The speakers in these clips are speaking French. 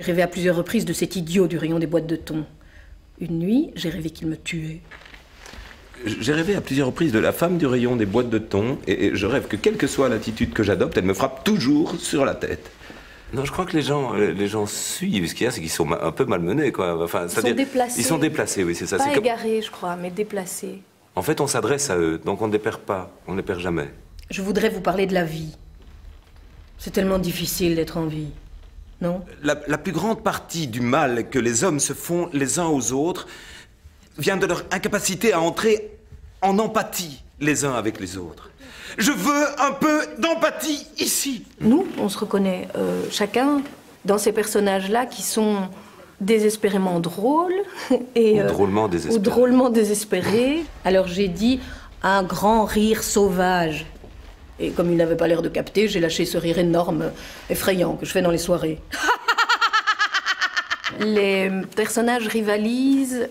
J'ai rêvé à plusieurs reprises de cet idiot du rayon des boîtes de thon. Une nuit, j'ai rêvé qu'il me tuait. J'ai rêvé à plusieurs reprises de la femme du rayon des boîtes de thon, et je rêve que quelle que soit l'attitude que j'adopte, elle me frappe toujours sur la tête. Non, je crois que les gens suivent. Ce qu'il y a, c'est qu'ils sont un peu malmenés, quoi. Enfin, c'est-à-dire, ils sont déplacés, oui, c'est ça. Pas égarés, comme... je crois, mais déplacés. En fait, on s'adresse à eux, donc on ne les perd pas, on ne les perd jamais. Je voudrais vous parler de la vie. C'est tellement difficile d'être en vie. Non ? La plus grande partie du mal que les hommes se font les uns aux autres vient de leur incapacité à entrer en empathie les uns avec les autres. Je veux un peu d'empathie ici. Nous, on se reconnaît chacun dans ces personnages-là qui sont désespérément drôles et, ou drôlement désespérés. Alors j'ai dit un grand rire sauvage. Et comme il n'avait pas l'air de capter, j'ai lâché ce rire énorme, effrayant, que je fais dans les soirées. Les personnages rivalisent...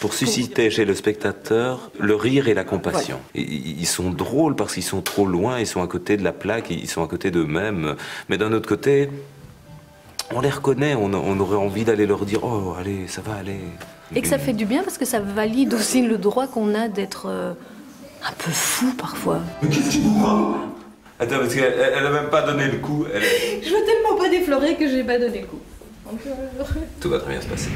pour susciter chez le spectateur le rire et la compassion. Voilà. Ils sont drôles parce qu'ils sont trop loin, ils sont à côté de la plaque, ils sont à côté d'eux-mêmes. Mais d'un autre côté, on les reconnaît, on aurait envie d'aller leur dire « Oh, allez, ça va, allez ». Et que ça fait du bien parce que ça valide aussi le droit qu'on a d'être... un peu fou parfois. Mais qu'est-ce qui vous prend ? Attends, parce qu'elle n'a même pas donné le coup. Je veux tellement pas déflorer que j'ai pas donné le coup. Tout va très bien se passer.